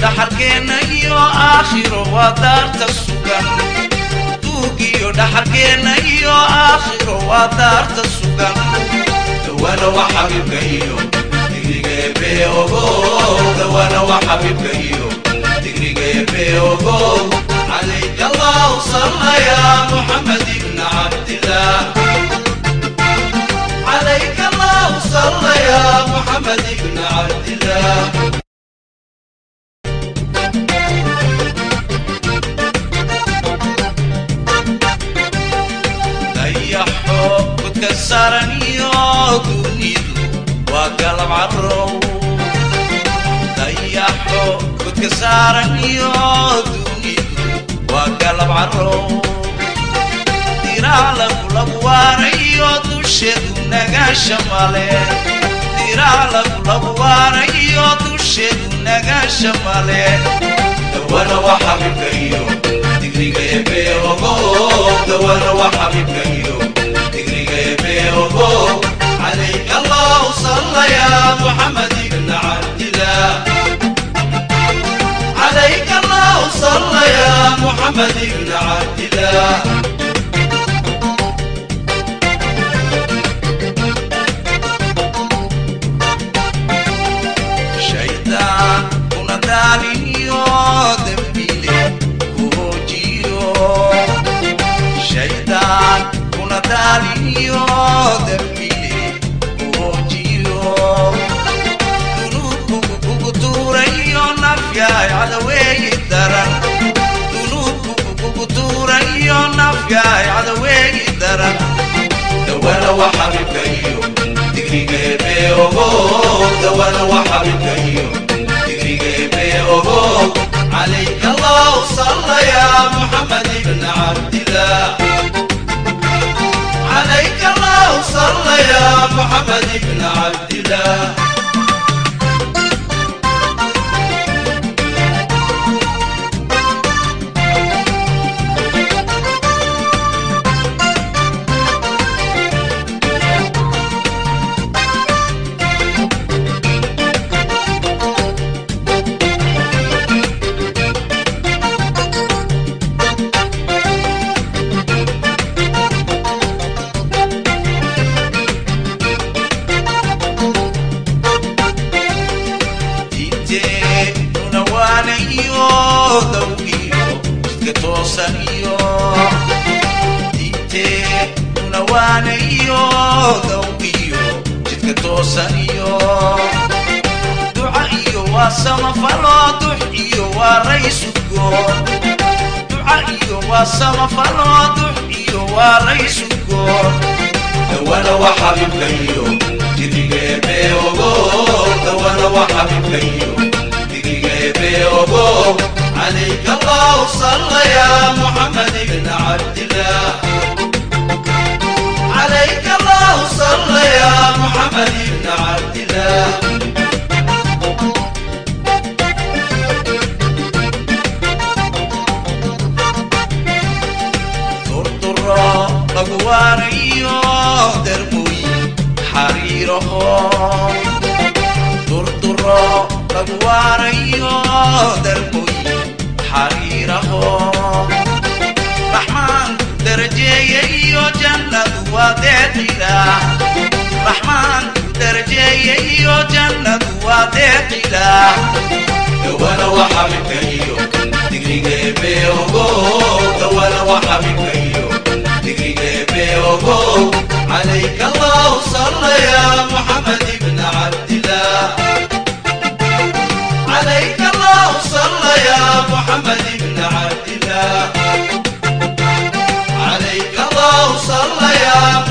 دحركينيو آخر ودار تسوقا توقيو دحركينيو آخر ودار تسوقا دوانا وحبيبكيو تجري بيو دوانا وحبيبكيو تجري بيو عليك الله صلى يا محمد بن عبد الله عليك الله صلى يا محمد بن عبد الله. كسرني دنيته وقلب عروه ضيعه كسرني دنيته وقلب عروه دير على كل بواري وتشد نجا شماله دير على كل بواري وتشد نجا شماله دوانا وحبيبك يو تجري جاي بيو دوانا وحبيبك يو عليك الله صلى يا محمد بن عبد الله عليك الله صلى يا محمد بن عبد الله. شيطان وناداني يا دمبيلي وجيو شيطان وناداني دميلي وجيو دنوب بقطوري نافيا على وجه الدرا دنوب بقطوري نافيا على وجه الدرا دوانا وحبيبكيو تجري جايبي وغوب دوانا وحبيبكيو تجري جايبي وغوب عليك الله صلى يا محمد بن عبد الله عليك الله صلى يا محمد بن عبد الله. سما فلوضح يوا رئيس الجور دوانا وحبيبكيو تجري جايبي وغوب دوانا وحبيبكيو تجري جايبي وغوب عليك الله صلى يا محمد بن عبد الله عليك الله صلى يا محمد بن عبد الله. واريو دربوي حريره دردرا واريو دربوي حريره رحمن درجي يو جنة واديلا رحمن درجي يو جنة واديلا دوانا وحبيبكيو تجري جايبي وغوب دوانا وحبيبكيو تجري جايبي وغوب عليك الله صلى يا محمد بن عبد الله عليك الله صلى يا محمد بن عبد الله عليك الله صلى يا